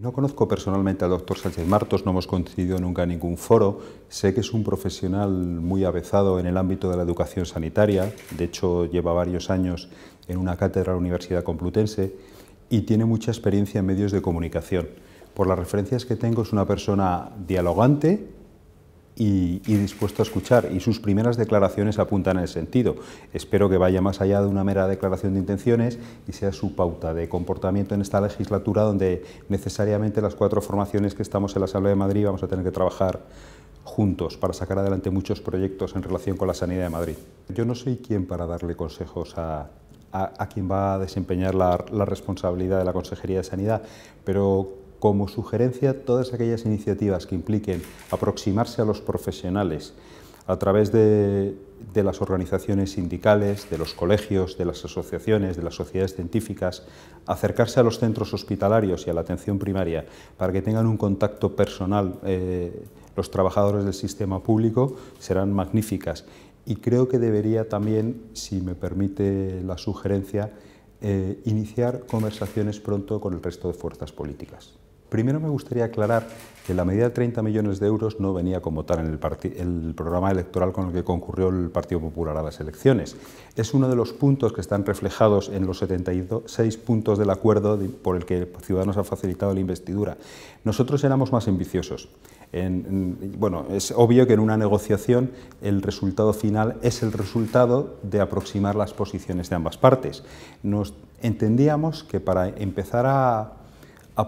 No conozco personalmente al doctor Sánchez Martos, no hemos coincidido nunca en ningún foro. Sé que es un profesional muy avezado en el ámbito de la educación sanitaria, de hecho lleva varios años en una cátedra de la Universidad Complutense y tiene mucha experiencia en medios de comunicación. Por las referencias que tengo es una persona dialogante y dispuesta a escuchar, y sus primeras declaraciones apuntan en ese sentido. Espero que vaya más allá de una mera declaración de intenciones y sea su pauta de comportamiento en esta legislatura, donde necesariamente las cuatro formaciones que estamos en la Asamblea de Madrid vamos a tener que trabajar juntos para sacar adelante muchos proyectos en relación con la sanidad de Madrid. Yo no soy quien para darle consejos a quien va a desempeñar la responsabilidad de la Consejería de Sanidad, pero como sugerencia, todas aquellas iniciativas que impliquen aproximarse a los profesionales a través de las organizaciones sindicales, de los colegios, de las asociaciones, de las sociedades científicas, acercarse a los centros hospitalarios y a la atención primaria para que tengan un contacto personal los trabajadores del sistema público, serán magníficas. Y creo que debería también, si me permite la sugerencia, iniciar conversaciones pronto con el resto de fuerzas políticas. Primero me gustaría aclarar que la medida de 30 millones de euros no venía como tal en el programa electoral con el que concurrió el Partido Popular a las elecciones. Es uno de los puntos que están reflejados en los 76 puntos del acuerdo por el que Ciudadanos ha facilitado la investidura. Nosotros éramos más ambiciosos. Bueno, es obvio que en una negociación el resultado final es el resultado de aproximar las posiciones de ambas partes. Nos entendíamos que para empezar a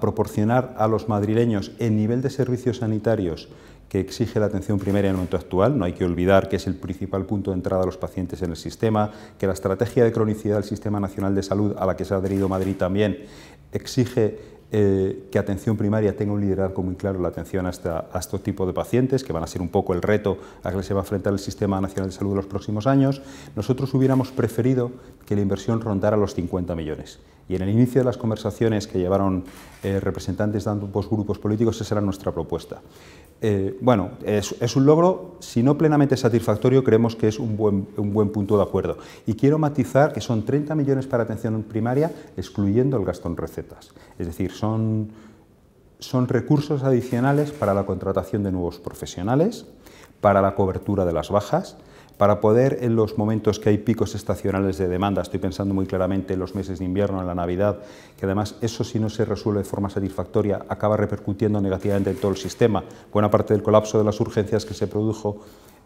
proporcionar a los madrileños el nivel de servicios sanitarios que exige la atención primaria en el momento actual, no hay que olvidar que es el principal punto de entrada de los pacientes en el sistema, que la estrategia de cronicidad del Sistema Nacional de Salud, a la que se ha adherido Madrid también, exige que atención primaria tenga un liderazgo muy claro en la atención a este tipo de pacientes, que van a ser un poco el reto a que se va a enfrentar el Sistema Nacional de Salud en los próximos años. Nosotros hubiéramos preferido que la inversión rondara los 50 millones. Y en el inicio de las conversaciones que llevaron representantes de ambos grupos políticos, esa era nuestra propuesta. Bueno, es un logro, si no plenamente satisfactorio, creemos que es un buen punto de acuerdo. Y quiero matizar que son 30 millones para atención primaria, excluyendo el gasto en recetas. Es decir, son recursos adicionales para la contratación de nuevos profesionales, para la cobertura de las bajas, para poder, en los momentos que hay picos estacionales de demanda, estoy pensando muy claramente en los meses de invierno, en la Navidad, que además eso, si no se resuelve de forma satisfactoria, acaba repercutiendo negativamente en todo el sistema. Buena parte del colapso de las urgencias que se produjo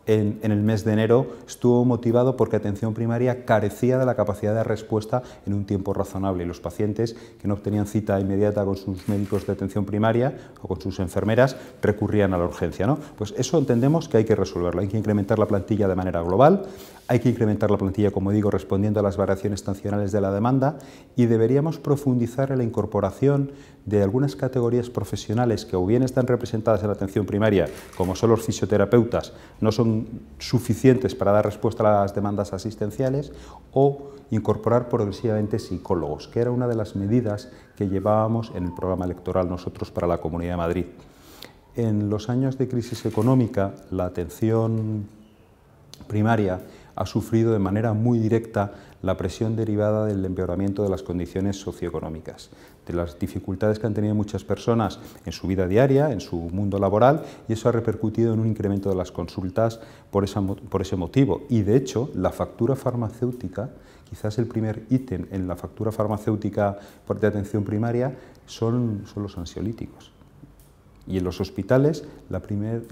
en el mes de enero estuvo motivado porque atención primaria carecía de la capacidad de respuesta en un tiempo razonable, y los pacientes que no obtenían cita inmediata con sus médicos de atención primaria o con sus enfermeras recurrían a la urgencia, ¿no? Pues eso entendemos que hay que resolverlo, hay que incrementar la plantilla de manera global, hay que incrementar la plantilla, como digo, respondiendo a las variaciones estacionales de la demanda, y deberíamos profundizar en la incorporación de algunas categorías profesionales que o bien están representadas en la atención primaria, como son los fisioterapeutas, no son suficientes para dar respuesta a las demandas asistenciales, o incorporar progresivamente psicólogos, que era una de las medidas que llevábamos en el programa electoral nosotros para la Comunidad de Madrid. En los años de crisis económica, la atención primaria ha sufrido de manera muy directa la presión derivada del empeoramiento de las condiciones socioeconómicas, de las dificultades que han tenido muchas personas en su vida diaria, en su mundo laboral, y eso ha repercutido en un incremento de las consultas por ese motivo. Y de hecho, la factura farmacéutica, quizás el primer ítem en la factura farmacéutica de atención primaria, son los ansiolíticos. Y en los hospitales, también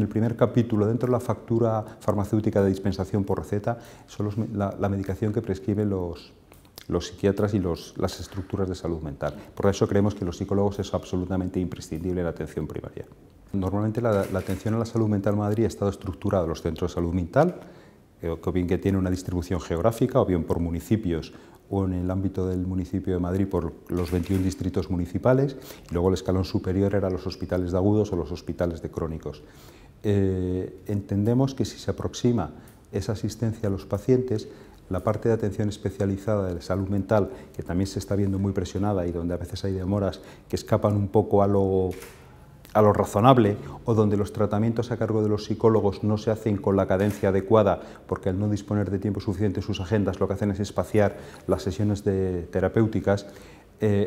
el primer capítulo dentro de la factura farmacéutica de dispensación por receta son la medicación que prescriben los psiquiatras y las estructuras de salud mental. Por eso creemos que los psicólogos es absolutamente imprescindible en la atención primaria. Normalmente la atención a la salud mental en Madrid ha estado estructurada en los centros de salud mental, o bien que tiene una distribución geográfica, o bien por municipios, o en el ámbito del municipio de Madrid por los 21 distritos municipales, y luego el escalón superior era los hospitales de agudos o los hospitales de crónicos. Entendemos que si se aproxima esa asistencia a los pacientes, la parte de atención especializada de la salud mental, que también se está viendo muy presionada y donde a veces hay demoras que escapan un poco a lo razonable, o donde los tratamientos a cargo de los psicólogos no se hacen con la cadencia adecuada, porque al no disponer de tiempo suficiente sus agendas lo que hacen es espaciar las sesiones terapéuticas,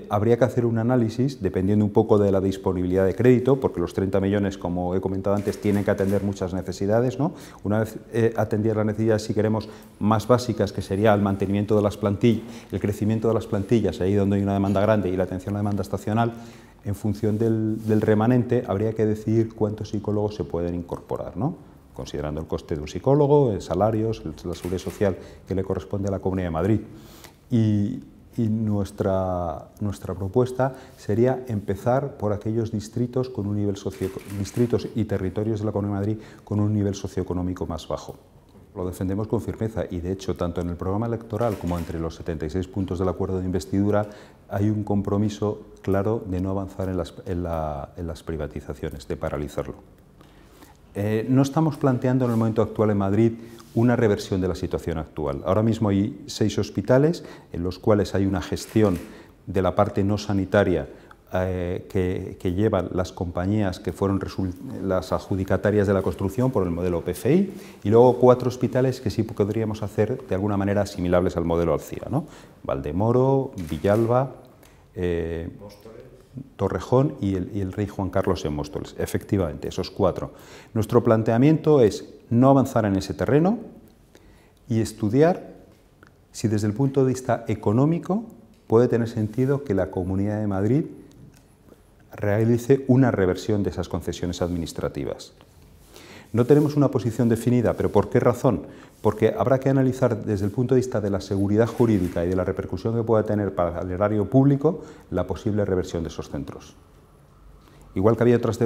habría que hacer un análisis, dependiendo un poco de la disponibilidad de crédito, porque los 30 millones, como he comentado antes, tienen que atender muchas necesidades, ¿no? Una vez atendidas las necesidades, si queremos, más básicas, que sería el mantenimiento de las plantillas, el crecimiento de las plantillas, ahí donde hay una demanda grande, y la atención a la demanda estacional, en función del remanente, habría que decidir cuántos psicólogos se pueden incorporar, ¿no? Considerando el coste de un psicólogo, salarios, la seguridad social que le corresponde a la Comunidad de Madrid. Y nuestra propuesta sería empezar por aquellos distritos con un nivel distritos y territorios de la Comunidad de Madrid con un nivel socioeconómico más bajo. Lo defendemos con firmeza y, de hecho, tanto en el programa electoral como entre los 76 puntos del acuerdo de investidura hay un compromiso claro de no avanzar en las privatizaciones, de paralizarlo. No estamos planteando en el momento actual en Madrid una reversión de la situación actual. Ahora mismo hay 6 hospitales en los cuales hay una gestión de la parte no sanitaria que llevan las compañías que fueron las adjudicatarias de la construcción por el modelo PFI, y luego 4 hospitales que sí podríamos hacer de alguna manera asimilables al modelo Alcira, ¿no? Valdemoro, Villalba, Torrejón y el Rey Juan Carlos en Móstoles, efectivamente, esos 4. Nuestro planteamiento es no avanzar en ese terreno y estudiar si desde el punto de vista económico puede tener sentido que la Comunidad de Madrid realice una reversión de esas concesiones administrativas. No tenemos una posición definida, pero ¿por qué razón? Porque habrá que analizar desde el punto de vista de la seguridad jurídica y de la repercusión que pueda tener para el erario público la posible reversión de esos centros. Igual que había otras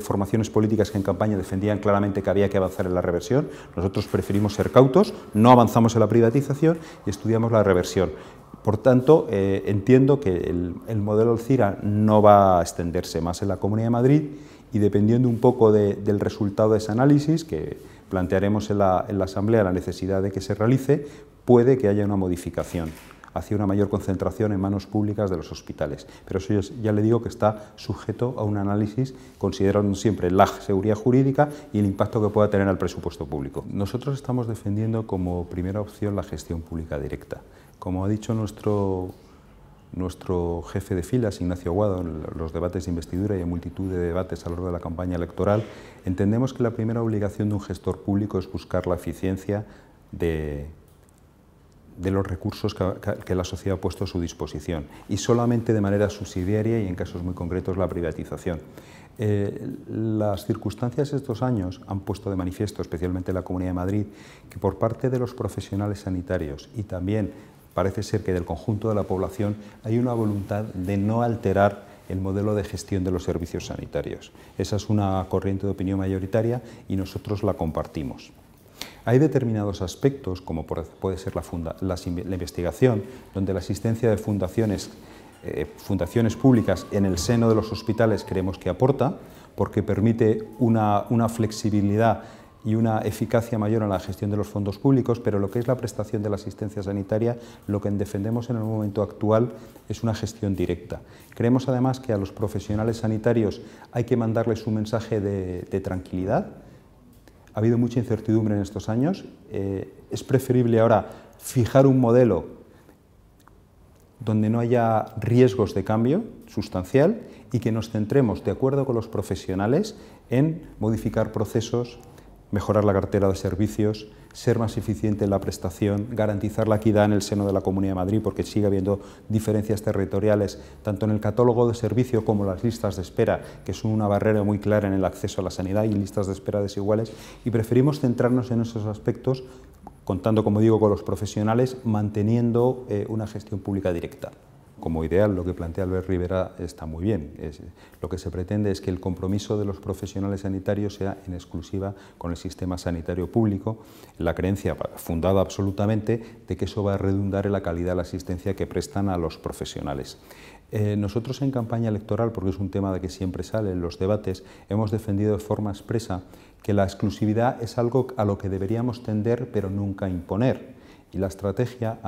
formaciones políticas que en campaña defendían claramente que había que avanzar en la reversión, nosotros preferimos ser cautos, no avanzamos en la privatización y estudiamos la reversión. Por tanto, entiendo que el modelo Alcira no va a extenderse más en la Comunidad de Madrid, y dependiendo un poco del resultado de ese análisis, que plantearemos en la Asamblea la necesidad de que se realice, puede que haya una modificación hacia una mayor concentración en manos públicas de los hospitales. Pero eso ya le digo que está sujeto a un análisis, considerando siempre la seguridad jurídica y el impacto que pueda tener al presupuesto público. Nosotros estamos defendiendo como primera opción la gestión pública directa. Como ha dicho nuestro jefe de filas, Ignacio Aguado, en los debates de investidura y en multitud de debates a lo largo de la campaña electoral, entendemos que la primera obligación de un gestor público es buscar la eficiencia de los recursos que la sociedad ha puesto a su disposición, y solamente de manera subsidiaria y en casos muy concretos la privatización. Las circunstancias de estos años han puesto de manifiesto, especialmente en la Comunidad de Madrid, que por parte de los profesionales sanitarios y también parece ser que del conjunto de la población hay una voluntad de no alterar el modelo de gestión de los servicios sanitarios. Esa es una corriente de opinión mayoritaria y nosotros la compartimos. Hay determinados aspectos, como puede ser la investigación, donde la existencia de fundaciones públicas en el seno de los hospitales creemos que aporta, porque permite una flexibilidad y una eficacia mayor en la gestión de los fondos públicos, pero lo que es la prestación de la asistencia sanitaria, lo que defendemos en el momento actual es una gestión directa. Creemos además que a los profesionales sanitarios hay que mandarles un mensaje de tranquilidad. Ha habido mucha incertidumbre en estos años, es preferible ahora fijar un modelo donde no haya riesgos de cambio sustancial y que nos centremos, de acuerdo con los profesionales, en modificar procesos, mejorar la cartera de servicios, ser más eficiente en la prestación, garantizar la equidad en el seno de la Comunidad de Madrid, porque sigue habiendo diferencias territoriales, tanto en el catálogo de servicio como las listas de espera, que son una barrera muy clara en el acceso a la sanidad, y listas de espera desiguales, y preferimos centrarnos en esos aspectos, contando, como digo, con los profesionales, manteniendo una gestión pública directa. Como ideal, lo que plantea Albert Rivera está muy bien. Lo que se pretende es que el compromiso de los profesionales sanitarios sea en exclusiva con el sistema sanitario público, la creencia fundada absolutamente de que eso va a redundar en la calidad de la asistencia que prestan a los profesionales. Nosotros en campaña electoral, porque es un tema de que siempre sale en los debates, hemos defendido de forma expresa que la exclusividad es algo a lo que deberíamos tender pero nunca imponer, Y la estrategia,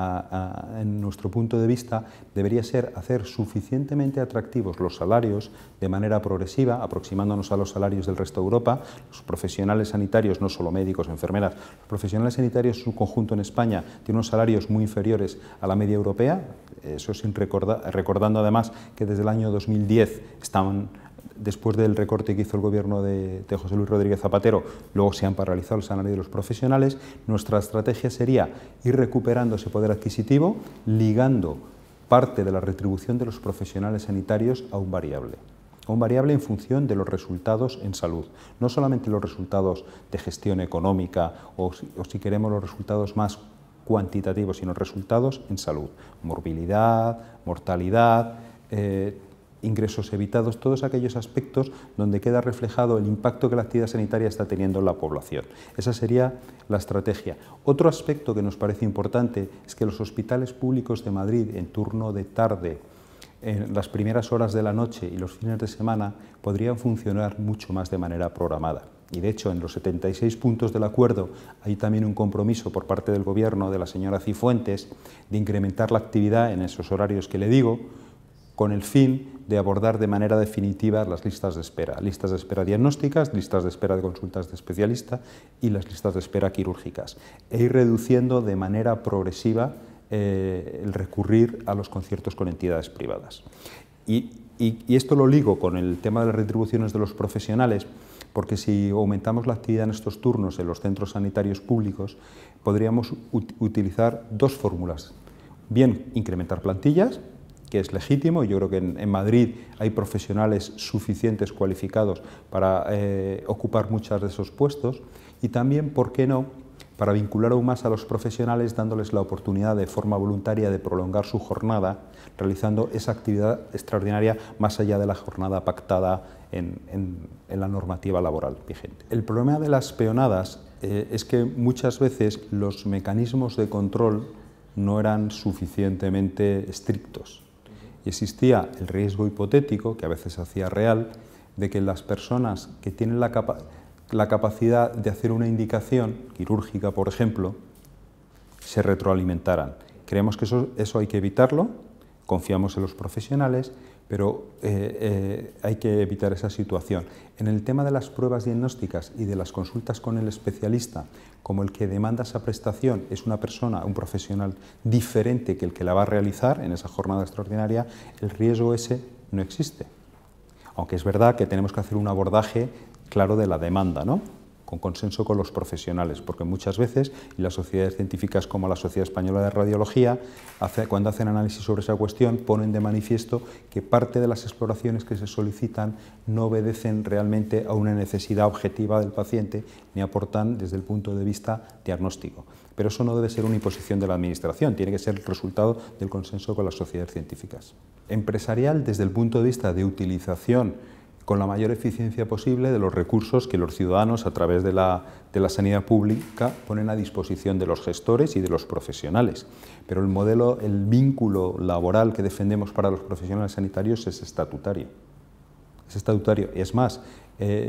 en nuestro punto de vista, debería ser hacer suficientemente atractivos los salarios de manera progresiva, aproximándonos a los salarios del resto de Europa. Los profesionales sanitarios, no solo médicos, enfermeras, los profesionales sanitarios en su conjunto en España tienen unos salarios muy inferiores a la media europea, eso sin recordando además que desde el año 2010 estaban, después del recorte que hizo el gobierno de José Luis Rodríguez Zapatero, luego se han paralizado el salario de los profesionales. Nuestra estrategia sería ir recuperando ese poder adquisitivo, ligando parte de la retribución de los profesionales sanitarios a un variable. En función de los resultados en salud, no solamente los resultados de gestión económica o si queremos los resultados más cuantitativos, sino resultados en salud, morbilidad, mortalidad, ingresos evitados, todos aquellos aspectos donde queda reflejado el impacto que la actividad sanitaria está teniendo en la población. Esa sería la estrategia. Otro aspecto que nos parece importante es que los hospitales públicos de Madrid, en turno de tarde, en las primeras horas de la noche y los fines de semana, podrían funcionar mucho más de manera programada. Y de hecho, en los 76 puntos del acuerdo hay también un compromiso por parte del gobierno de la señora Cifuentes de incrementar la actividad en esos horarios que le digo, con el fin de abordar de manera definitiva las listas de espera diagnósticas, listas de espera de consultas de especialista y las listas de espera quirúrgicas, e ir reduciendo de manera progresiva el recurrir a los conciertos con entidades privadas. Y esto lo ligo con el tema de las retribuciones de los profesionales, porque si aumentamos la actividad en estos turnos en los centros sanitarios públicos, podríamos utilizar dos fórmulas. Bien, incrementar plantillas, que es legítimo, y yo creo que en Madrid hay profesionales suficientes, cualificados, para ocupar muchos de esos puestos, y también, ¿por qué no?, para vincular aún más a los profesionales, dándoles la oportunidad de forma voluntaria de prolongar su jornada, realizando esa actividad extraordinaria más allá de la jornada pactada en la normativa laboral vigente. El problema de las peonadas es que muchas veces los mecanismos de control no eran suficientemente estrictos. Y existía el riesgo hipotético, que a veces se hacía real, de que las personas que tienen la capacidad de hacer una indicación quirúrgica, por ejemplo, se retroalimentaran. Creemos que eso hay que evitarlo, confiamos en los profesionales, pero hay que evitar esa situación. En el tema de las pruebas diagnósticas y de las consultas con el especialista, como el que demanda esa prestación es una persona, un profesional diferente que el que la va a realizar en esa jornada extraordinaria, el riesgo ese no existe. Aunque es verdad que tenemos que hacer un abordaje claro de la demanda, ¿no?, con consenso con los profesionales, porque muchas veces, y las sociedades científicas como la Sociedad Española de Radiología, cuando hacen análisis sobre esa cuestión, ponen de manifiesto que parte de las exploraciones que se solicitan no obedecen realmente a una necesidad objetiva del paciente, ni aportan desde el punto de vista diagnóstico. Pero eso no debe ser una imposición de la Administración, tiene que ser el resultado del consenso con las sociedades científicas. Empresarial, desde el punto de vista de utilización con la mayor eficiencia posible de los recursos que los ciudadanos, a través de la sanidad pública, ponen a disposición de los gestores y de los profesionales. Pero el modelo, el vínculo laboral que defendemos para los profesionales sanitarios es estatutario. Es estatutario. Y es más,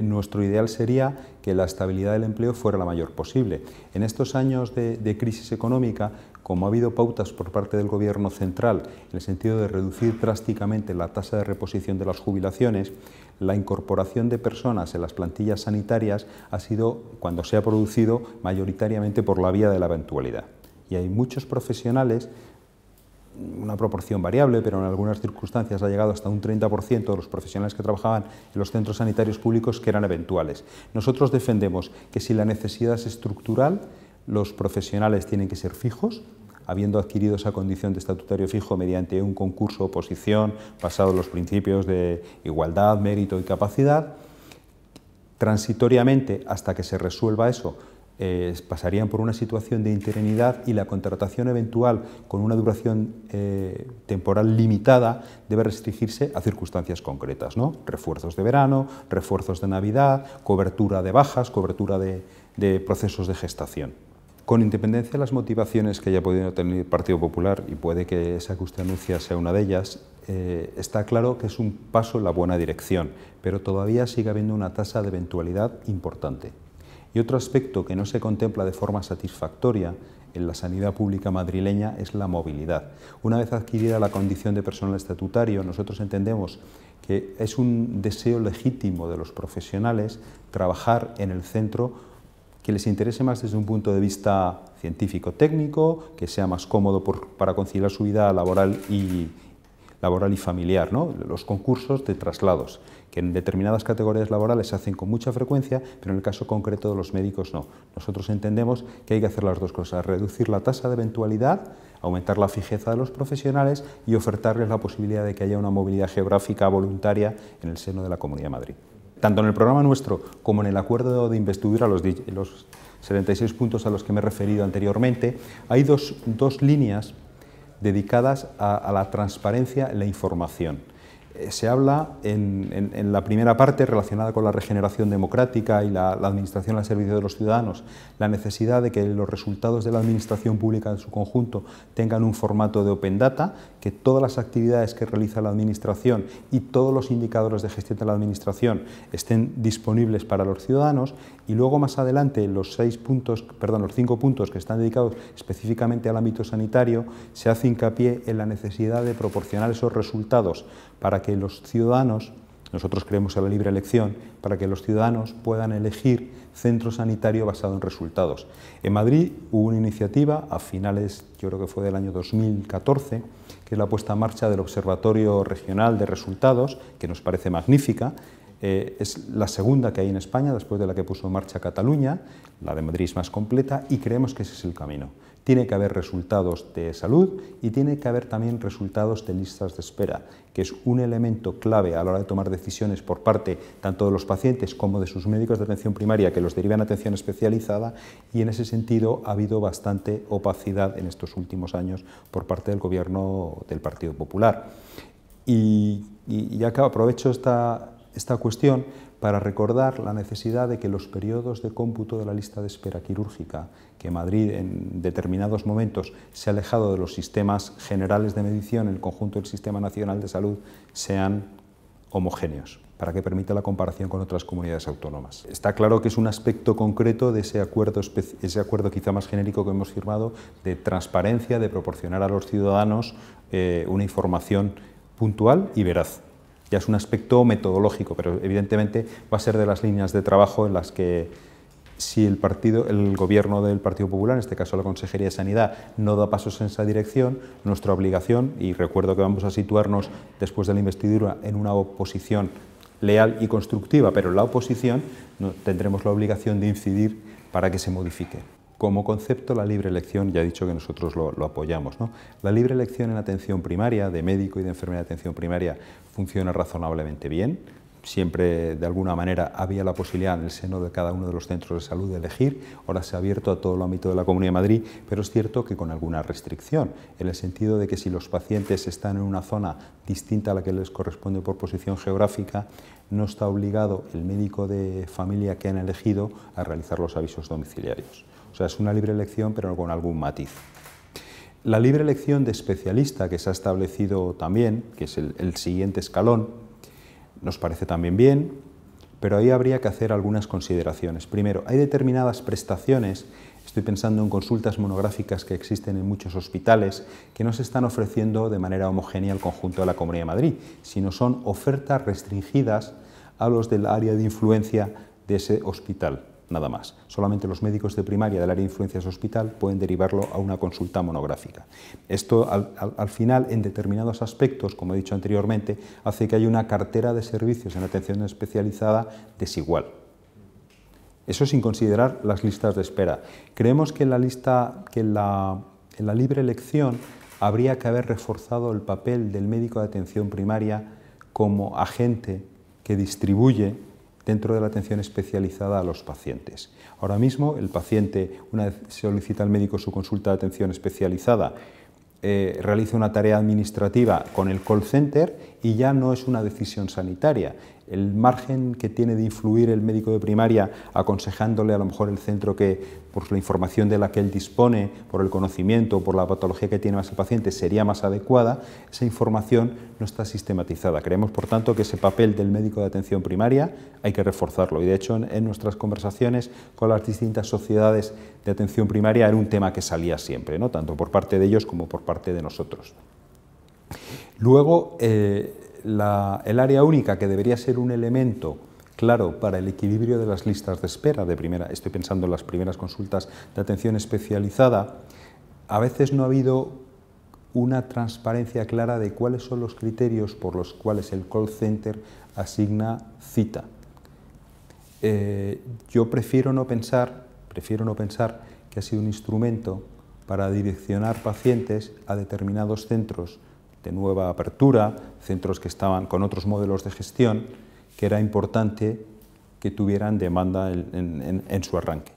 nuestro ideal sería que la estabilidad del empleo fuera la mayor posible. En estos años de crisis económica, como ha habido pautas por parte del Gobierno central en el sentido de reducir drásticamente la tasa de reposición de las jubilaciones, la incorporación de personas en las plantillas sanitarias ha sido, cuando se ha producido, mayoritariamente por la vía de la eventualidad. Y hay muchos profesionales, una proporción variable, pero en algunas circunstancias ha llegado hasta un 30% de los profesionales que trabajaban en los centros sanitarios públicos, que eran eventuales. Nosotros defendemos que si la necesidad es estructural, los profesionales tienen que ser fijos, habiendo adquirido esa condición de estatutario fijo mediante un concurso oposición basado en los principios de igualdad, mérito y capacidad. Transitoriamente, hasta que se resuelva eso, pasarían por una situación de interinidad, y la contratación eventual con una duración temporal limitada debe restringirse a circunstancias concretas, ¿no? Refuerzos de verano, refuerzos de Navidad, cobertura de bajas, cobertura de procesos de gestación. Con independencia de las motivaciones que haya podido tener el Partido Popular, y puede que esa que usted anuncia sea una de ellas, está claro que es un paso en la buena dirección, pero todavía sigue habiendo una tasa de eventualidad importante. Y otro aspecto que no se contempla de forma satisfactoria en la sanidad pública madrileña es la movilidad. Una vez adquirida la condición de personal estatutario, nosotros entendemos que es un deseo legítimo de los profesionales trabajar en el centro que les interese más desde un punto de vista científico-técnico, que sea más cómodo para conciliar su vida laboral y familiar, ¿no? Los concursos de traslados, que en determinadas categorías laborales se hacen con mucha frecuencia, pero en el caso concreto de los médicos no. Nosotros entendemos que hay que hacer las dos cosas, reducir la tasa de eventualidad, aumentar la fijeza de los profesionales y ofertarles la posibilidad de que haya una movilidad geográfica voluntaria en el seno de la Comunidad de Madrid. Tanto en el programa nuestro como en el acuerdo de investidura, los 76 puntos a los que me he referido anteriormente, hay dos líneas dedicadas a la transparencia en la información. Se habla en la primera parte relacionada con la regeneración democrática y la administración al servicio de los ciudadanos, la necesidad de que los resultados de la administración pública en su conjunto tengan un formato de open data, que todas las actividades que realiza la administración y todos los indicadores de gestión de la administración estén disponibles para los ciudadanos, y luego más adelante los cinco puntos que están dedicados específicamente al ámbito sanitario, se hace hincapié en la necesidad de proporcionar esos resultados para que los ciudadanos, nosotros creemos en la libre elección, para que los ciudadanos puedan elegir centro sanitario basado en resultados. En Madrid hubo una iniciativa a finales, yo creo que fue del año 2014, que es la puesta en marcha del Observatorio Regional de Resultados, que nos parece magnífica. Es la segunda que hay en España, después de la que puso en marcha Cataluña. La de Madrid es más completa y creemos que ese es el camino. Tiene que haber resultados de salud y tiene que haber también resultados de listas de espera, que es un elemento clave a la hora de tomar decisiones por parte tanto de los pacientes como de sus médicos de atención primaria, que los derivan a atención especializada, y en ese sentido ha habido bastante opacidad en estos últimos años por parte del gobierno del Partido Popular. Y ya que aprovecho esta cuestión para recordar la necesidad de que los periodos de cómputo de la lista de espera quirúrgica, que Madrid en determinados momentos se ha alejado de los sistemas generales de medición en el conjunto del Sistema Nacional de Salud, sean homogéneos, para que permita la comparación con otras comunidades autónomas. Está claro que es un aspecto concreto de ese acuerdo quizá más genérico que hemos firmado, de transparencia, de proporcionar a los ciudadanos una información puntual y veraz. Ya es un aspecto metodológico, pero evidentemente va a ser de las líneas de trabajo en las que, si el gobierno del Partido Popular, en este caso la Consejería de Sanidad, no da pasos en esa dirección, nuestra obligación, y recuerdo que vamos a situarnos después de la investidura en una oposición leal y constructiva, pero en la oposición tendremos la obligación de incidir para que se modifique. Como concepto, la libre elección, ya he dicho que nosotros lo apoyamos, ¿no? La libre elección en atención primaria, de médico y de enfermera de atención primaria, funciona razonablemente bien. Siempre, de alguna manera, había la posibilidad en el seno de cada uno de los centros de salud de elegir. Ahora se ha abierto a todo el ámbito de la Comunidad de Madrid, pero es cierto que con alguna restricción, en el sentido de que si los pacientes están en una zona distinta a la que les corresponde por posición geográfica, no está obligado el médico de familia que han elegido a realizar los avisos domiciliarios. O sea, es una libre elección, pero con algún matiz. La libre elección de especialista, que se ha establecido también, que es el siguiente escalón, nos parece también bien, pero ahí habría que hacer algunas consideraciones. Primero, hay determinadas prestaciones, estoy pensando en consultas monográficas que existen en muchos hospitales, que no se están ofreciendo de manera homogénea al conjunto de la Comunidad de Madrid, sino son ofertas restringidas a los del área de influencia de ese hospital, nada más. Solamente los médicos de primaria del área de influencia de ese hospital pueden derivarlo a una consulta monográfica. Esto, al final, en determinados aspectos, como he dicho anteriormente, hace que haya una cartera de servicios en atención especializada desigual. Eso sin considerar las listas de espera. Creemos que en la libre elección habría que haber reforzado el papel del médico de atención primaria como agente que distribuye dentro de la atención especializada a los pacientes. Ahora mismo el paciente, una vez solicita al médico su consulta de atención especializada, realiza una tarea administrativa con el call center y ya no es una decisión sanitaria. El margen que tiene de influir el médico de primaria aconsejándole a lo mejor el centro que, por la información de la que él dispone, por el conocimiento, por la patología que tiene más el paciente, sería más adecuada, esa información no está sistematizada. Creemos, por tanto, que ese papel del médico de atención primaria hay que reforzarlo. Y de hecho, en nuestras conversaciones con las distintas sociedades de atención primaria era un tema que salía siempre, ¿no? Tanto por parte de ellos como por parte de nosotros. Luego, el área única, que debería ser un elemento claro para el equilibrio de las listas de espera, estoy pensando en las primeras consultas de atención especializada, a veces no ha habido una transparencia clara de cuáles son los criterios por los cuales el call center asigna cita. Yo prefiero no pensar que ha sido un instrumento para direccionar pacientes a determinados centros de nueva apertura, centros que estaban con otros modelos de gestión, que era importante que tuvieran demanda en su arranque.